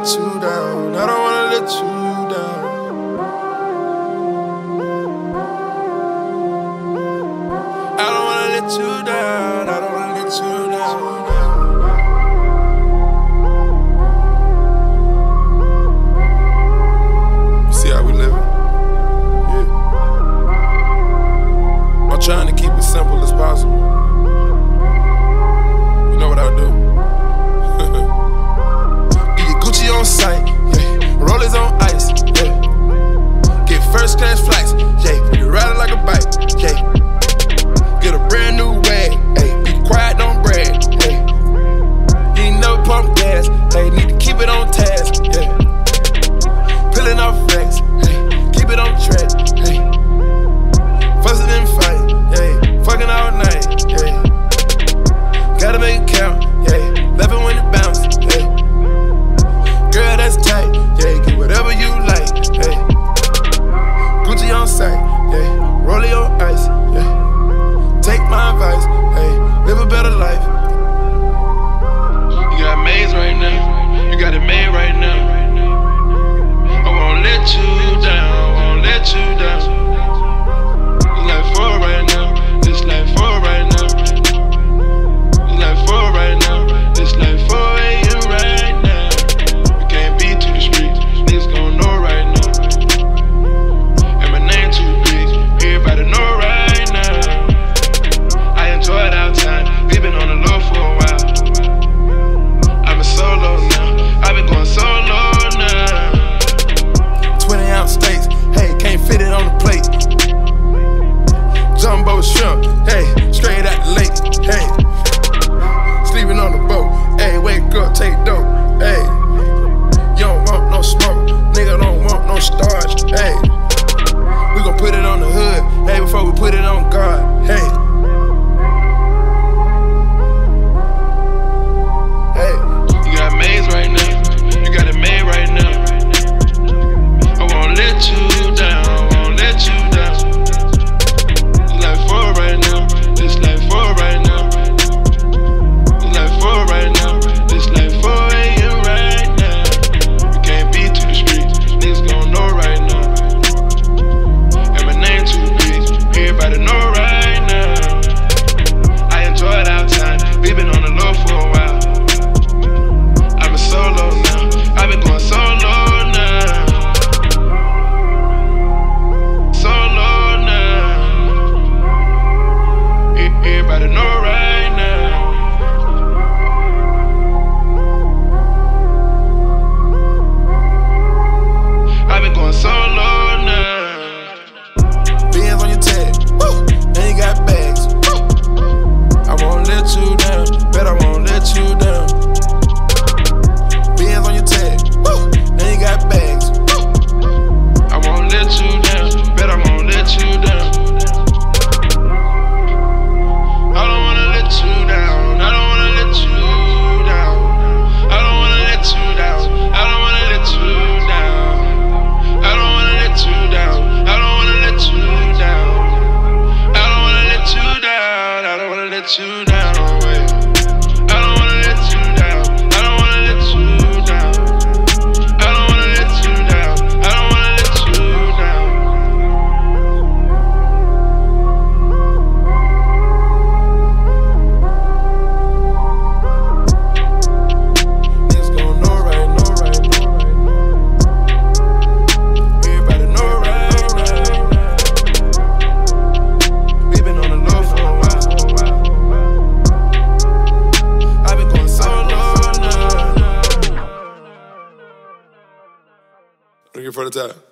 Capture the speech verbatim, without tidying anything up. let you down. I don't wanna let you down. I don't wanna let you down. I don't wanna let you down. See how we living? Yeah. I'm trying to keep it simple as possible. You know what I do? On sight, yeah. Rollers on ice, yeah. Get first class flights, yeah. You ride it like a bike, yeah. Get a brand new wag, hey. Be quiet, don't brag, yeah. You ain't never pump gas, hey. Need to keep it on task, yeah. Peeling off facts, hey. Keep it on track, hey. Fussing and fighting, yeah. Fucking all night, yeah. Gotta make it count, yeah. Laughing when it bounce, yeah. Girl, that's tight, yeah, get whatever you like, yeah. Gucci on sight, yeah, rollie on ice, yeah. Take my advice, hey, live a better life. You got maids right now, you got it made right now. I won't let you down, won't let you down. It's like four right now, it's like four right now. It's like four right now, it's like four a m right now. Shrimp, hey, straight out the lake, hey. Sleeping on the boat, hey, wake up, take dope, hey. You don't want no smoke, nigga don't want no starch, hey. We gon' put it on the hood, hey, before we put it on God, hey. Hey, you got maids right now, you got it made right now. I won't let you down, won't let you down. Right now, this life for right now. This life for right now. This life for you right now. You can't be to the streets, niggas gon' know right now. And my name to the beach, everybody know right now. I enjoyed our time, we've been on the low for a while. I'm a solo now, I've been going solo. Everybody know right now. I've been going so long now. Bands on your tag, woo, and you got bags. Woo. I won't let you down, bet I won't let you down. Bands on your tag, woo, and you got bags. Woo. I won't let you down, bet I won't let you down. You down, away. I don't wanna let you down. I don't wanna let you down. I don't wanna let you down. I don't wanna let you down. Niggas gon' know right, know right, know right. Everybody know right, right. We've been on the low for a while. For the time.